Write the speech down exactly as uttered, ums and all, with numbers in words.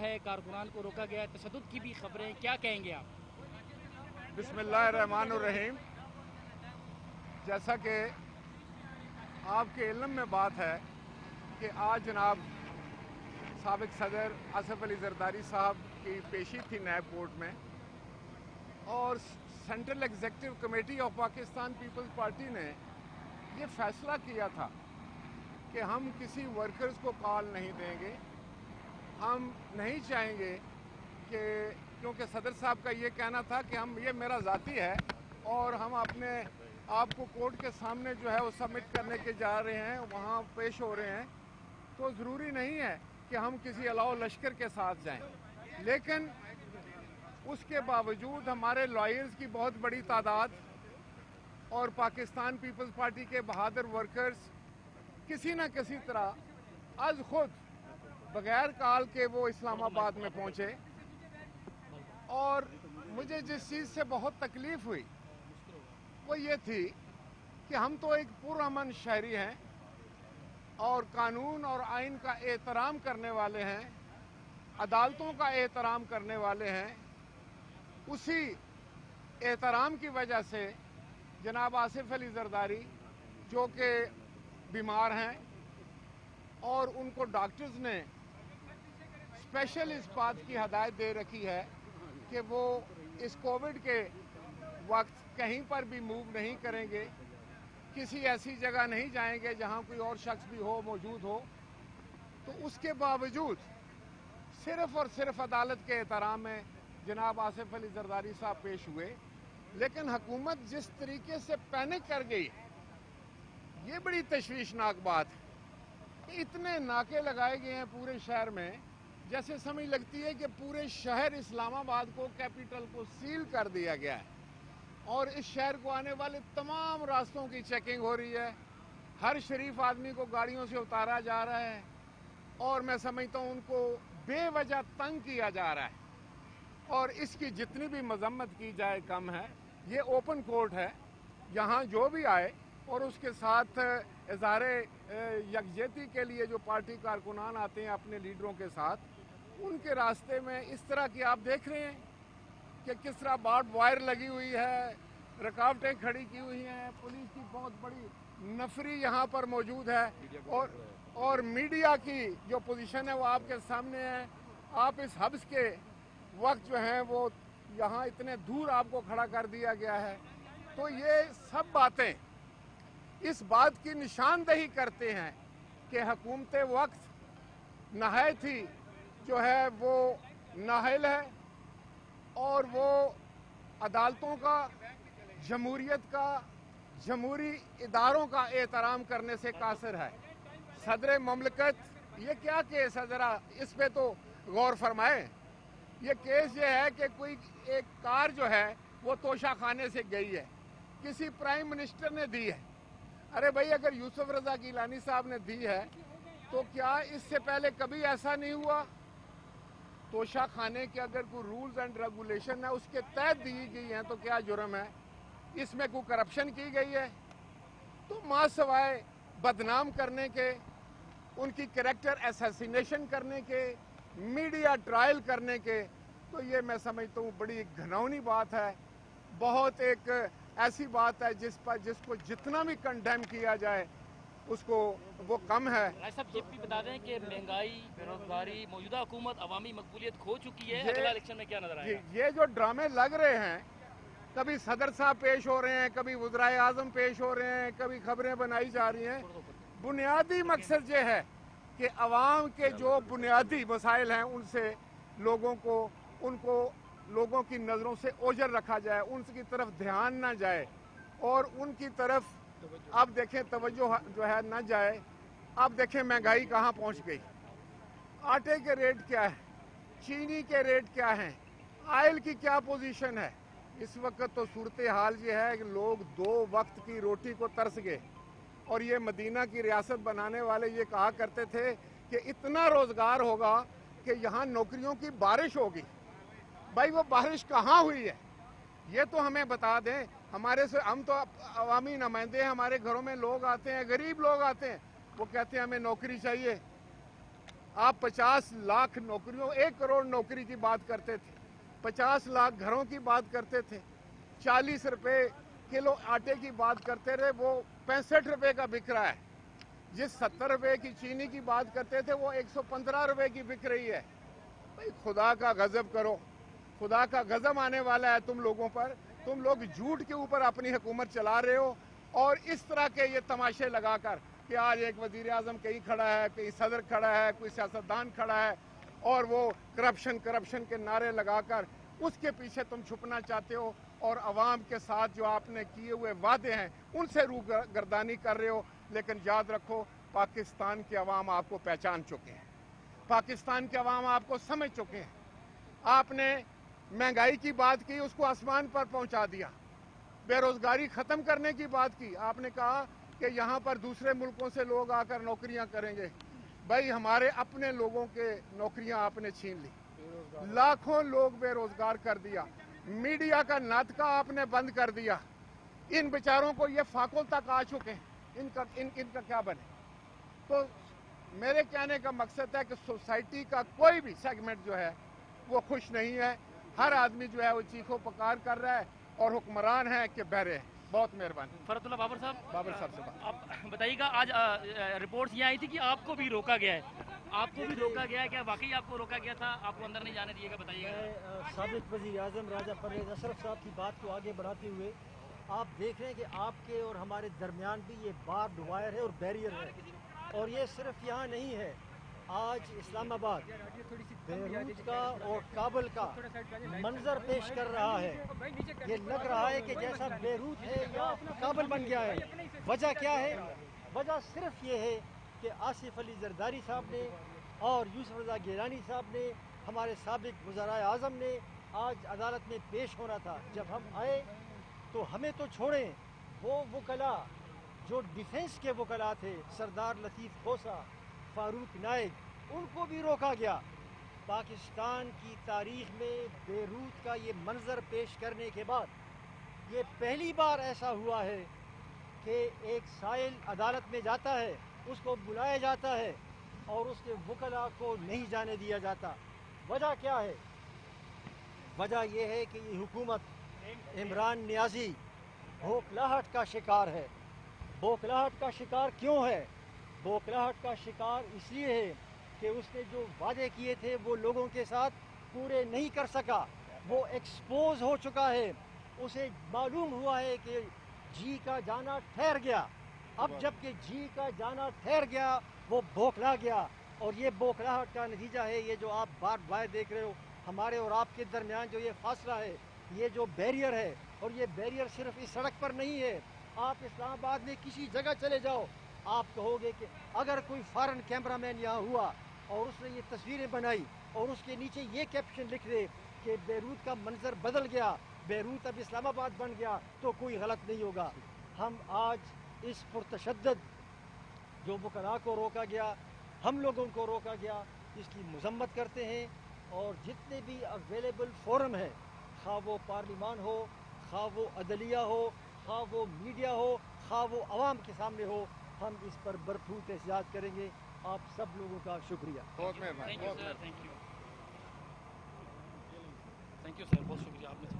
गया है, कारकुनान को रोका गया है, तशद्दुद की भी खबरें, क्या कहेंगे आप? बिस्मिल्लाह रहमान रहीम। जैसा कि आपके इल्म में बात है कि आज जनाब साबिक सदर आसिफ अली जरदारी साहब की पेशी थी नैब कोर्ट में और central executive committee of Pakistan peoples party ने ये फैसला किया था कि हम किसी वर्कर्स को कॉल नहीं देंगे, हम नहीं चाहेंगे कि, क्योंकि सदर साहब का ये कहना था कि हम ये मेरा ज़ाती है और हम अपने आप को कोर्ट के सामने जो है वो सबमिट करने के जा रहे हैं, वहाँ पेश हो रहे हैं, तो ज़रूरी नहीं है कि हम किसी अलाव लश्कर के साथ जाएं। लेकिन उसके बावजूद हमारे लॉयर्स की बहुत बड़ी तादाद और पाकिस्तान पीपल्स पार्टी के बहादुर वर्कर्स किसी न किसी तरह आज खुद बगैर काल के वो इस्लामाबाद में पहुंचे। और मुझे जिस चीज़ से बहुत तकलीफ हुई वो ये थी कि हम तो एक पुरअमन शहरी हैं और कानून और आइन का एहतराम करने वाले हैं, अदालतों का एहतराम करने वाले हैं। उसी एहतराम की वजह से जनाब आसिफ अली जरदारी जो कि बीमार हैं और उनको डॉक्टर्स ने स्पेशल इस बात की हदायत दे रखी है कि वो इस कोविड के वक्त कहीं पर भी मूव नहीं करेंगे, किसी ऐसी जगह नहीं जाएंगे जहां कोई और शख्स भी हो, मौजूद हो। तो उसके बावजूद सिर्फ और सिर्फ अदालत के एहतराम में जनाब आसिफ अली जरदारी साहब पेश हुए। लेकिन हुकूमत जिस तरीके से पैनिक कर गई ये बड़ी तशवीशनाक बात है। इतने नाके लगाए गए हैं पूरे शहर में, जैसे समझ लगती है कि पूरे शहर इस्लामाबाद को, कैपिटल को सील कर दिया गया है और इस शहर को आने वाले तमाम रास्तों की चेकिंग हो रही है। हर शरीफ आदमी को गाड़ियों से उतारा जा रहा है और मैं समझता हूँ उनको बेवजह तंग किया जा रहा है और इसकी जितनी भी मजम्मत की जाए कम है। ये ओपन कोर्ट है, यहाँ जो भी आए और उसके साथ इज़हारे यकजहती के लिए जो पार्टी कारकुनान आते हैं अपने लीडरों के साथ, उनके रास्ते में इस तरह की आप देख रहे हैं कि किस तरह बार्ड वायर लगी हुई है, रुकावटें खड़ी की हुई हैं, पुलिस की बहुत बड़ी नफरी यहाँ पर मौजूद है और और मीडिया की जो पोजीशन है वो आपके सामने है। आप इस हब्स के वक्त जो है वो यहाँ इतने दूर आपको खड़ा कर दिया गया है। तो ये सब बातें इस बात की निशानदेही करते हैं कि हुकूमत वक्त नहायत ही जो है वो नाहिल है और वो अदालतों का, जमहूरियत का, जमहूरी इदारों का एहतराम करने से कासिर है। सदर ममलकत, ये क्या केस है, जरा इस पे तो गौर फरमाएं। ये केस ये है कि कोई एक कार जो है वो तोशाखाने से गई है, किसी प्राइम मिनिस्टर ने दी है। अरे भाई, अगर यूसुफ रजा गिलानी साहब ने दी है तो क्या इससे पहले कभी ऐसा नहीं हुआ? तोशा खाने के अगर कोई रूल्स एंड रेगुलेशन है उसके तहत दी गई हैं तो क्या जुर्म है? इसमें कोई करप्शन की गई है? तो माँ सवाए बदनाम करने के, उनकी कैरेक्टर असैसिनेशन करने के, मीडिया ट्रायल करने के, तो ये मैं समझता हूँ बड़ी घिनौनी बात है, बहुत एक ऐसी बात है जिस पर जिसको जितना भी कंडेम किया जाए उसको वो कम है। ये भी बता दें कि महंगाई, बेरोजगारी, मौजूदा हुकूमत अवामी मकबूलियत खो चुकी है, अगला इलेक्शन में क्या नजर आएगा? ये, ये जो ड्रामे लग रहे हैं, कभी सदर साहब पेश हो रहे हैं, कभी वज़ीर आज़म पेश हो रहे हैं, कभी खबरें बनाई जा रही हैं, बुनियादी मकसद ये है कि अवाम के जो बुनियादी मसाइल हैं उनसे लोगों को, उनको लोगों की नज़रों से ओझल रखा जाए, उनकी तरफ ध्यान ना जाए और उनकी तरफ आप देखें तवज्जो जो है ना जाए। आप देखें महंगाई कहाँ पहुँच गई, आटे के रेट क्या है, चीनी के रेट क्या हैं, आयल की क्या पोजीशन है। इस वक्त तो सूरत हाल ये है कि लोग दो वक्त की रोटी को तरस गए और ये मदीना की रियासत बनाने वाले ये कहा करते थे कि इतना रोज़गार होगा कि यहाँ नौकरियों की बारिश होगी। भाई, वो बारिश कहाँ हुई है? ये तो हमें बता दें। हमारे से हम तो अवामी नुमाइंदे, हमारे घरों में लोग आते हैं, गरीब लोग आते हैं, वो कहते हैं हमें नौकरी चाहिए। आप पचास लाख नौकरियों, एक करोड़ नौकरी की बात करते थे, पचास लाख घरों की बात करते थे, चालीस रुपए किलो आटे की बात करते थे, वो पैंसठ रुपए का बिक रहा है। जिस सत्तर रुपए की चीनी की बात करते थे वो एक सौ पंद्रह रुपए की बिक रही है। भाई खुदा का गजब करो, खुदा का गजब आने वाला है तुम लोगों पर। तुम लोग झूठ के ऊपर अपनी हुकूमत चला रहे हो और इस तरह के ये तमाशे लगाकर कि आज एक वजीर आजम कहीं खड़ा है, कहीं सदर खड़ा है, कोई सियासतदान खड़ा है और वो करप्शन करप्शन के नारे लगाकर उसके पीछे तुम छुपना चाहते हो और आवाम के साथ जो आपने किए हुए वादे हैं उनसे रूगर्दानी कर रहे हो। लेकिन याद रखो, पाकिस्तान की आवाम आपको पहचान चुके हैं, पाकिस्तान की आवाम आपको समझ चुके हैं। आपने महंगाई की बात की, उसको आसमान पर पहुंचा दिया। बेरोजगारी खत्म करने की बात की, आपने कहा कि यहाँ पर दूसरे मुल्कों से लोग आकर नौकरियां करेंगे। भाई हमारे अपने लोगों के नौकरियां आपने छीन ली, लाखों लोग बेरोजगार कर दिया। मीडिया का नाटका आपने बंद कर दिया। इन बेचारों को ये फाकुल तक आ चुके हैं, इनका इन, इनका क्या बने। तो मेरे कहने का मकसद है कि सोसाइटी का कोई भी सेगमेंट जो है वो खुश नहीं है। हर आदमी जो है वो चीखों पुकार कर रहा है और हुक्मरान है कि बहरे। बहुत मेहरबानी। फरहतुल्लाह बाबर साहब, बाबर साहब से आप बताइएगा, आज रिपोर्ट्स ये आई थी कि आपको भी रोका गया है, आपको भी रोका गया है, क्या वाकई आपको रोका गया था? आपको अंदर नहीं जाने दिएगा, बताइएगा। साबिक़ वज़ीर आज़म राजा परवेज़ अशरफ साहब की बात को आगे बढ़ाते हुए आप देख रहे हैं कि आपके और हमारे दरमियान भी ये बार वायर है और बैरियर है, और ये सिर्फ यहाँ नहीं है, आज इस्लामाबाद, बेरूत का और काबुल का मंजर पेश कर रहा है। ये लग रहा है कि जैसा बेरूत है या काबुल बन गया है। वजह क्या है? वजह सिर्फ ये है कि आसिफ अली जरदारी साहब ने और यूसुफ रज़ा गिलानी साहब ने, हमारे साबिक़ वज़ीर आज़म ने आज अदालत में पेश होना था। जब हम आए तो हमें तो छोड़ें, वो वकला जो डिफेंस के वकला थे, सरदार लतीफ़ खोसा, फारूक नाइक, उनको भी रोका गया। पाकिस्तान की तारीख में बेरूत का ये मंजर पेश करने के बाद ये पहली बार ऐसा हुआ है कि एक साइल अदालत में जाता है, उसको बुलाया जाता है और उसके वकला को नहीं जाने दिया जाता। वजह क्या है? वजह यह है कि ये हुकूमत इमरान नियाज़ी बौखलाहट का शिकार है। बौखलाहट का शिकार क्यों है? बोखलाहट का शिकार इसलिए है कि उसने जो वादे किए थे वो लोगों के साथ पूरे नहीं कर सका। वो एक्सपोज हो चुका है, उसे मालूम हुआ है कि जी का जाना ठहर गया। अब जबकि जी का जाना ठहर गया, वो बौखला गया, और ये बौखलाहट का नतीजा है ये जो आप बार बार देख रहे हो। हमारे और आपके दरमियान जो ये फासला है, ये जो बैरियर है, और ये बैरियर सिर्फ इस सड़क पर नहीं है। आप इस्लामाबाद में किसी जगह चले जाओ, आप कहोगे कि अगर कोई फॉरेन कैमरामैन यहाँ हुआ और उसने ये तस्वीरें बनाई और उसके नीचे ये कैप्शन लिख दे कि बेरूत का मंजर बदल गया, बेरूत अब इस्लामाबाद बन गया, तो कोई गलत नहीं होगा। हम आज इस पुरतशद्दद जो वकला को रोका गया, हम लोगों को रोका गया, इसकी मजम्मत करते हैं। और जितने भी अवेलेबल फोरम हैं, खा वो पार्लिमान हो, खा वो अदलिया हो, खा वो मीडिया हो, खा वो आवाम के सामने हो, हम इस पर भरपूर एहतजाज करेंगे। आप सब लोगों का शुक्रिया। बहुत मेहरबानी, thank you sir, thank you, thank you sir, बहुत शुक्रिया आपने।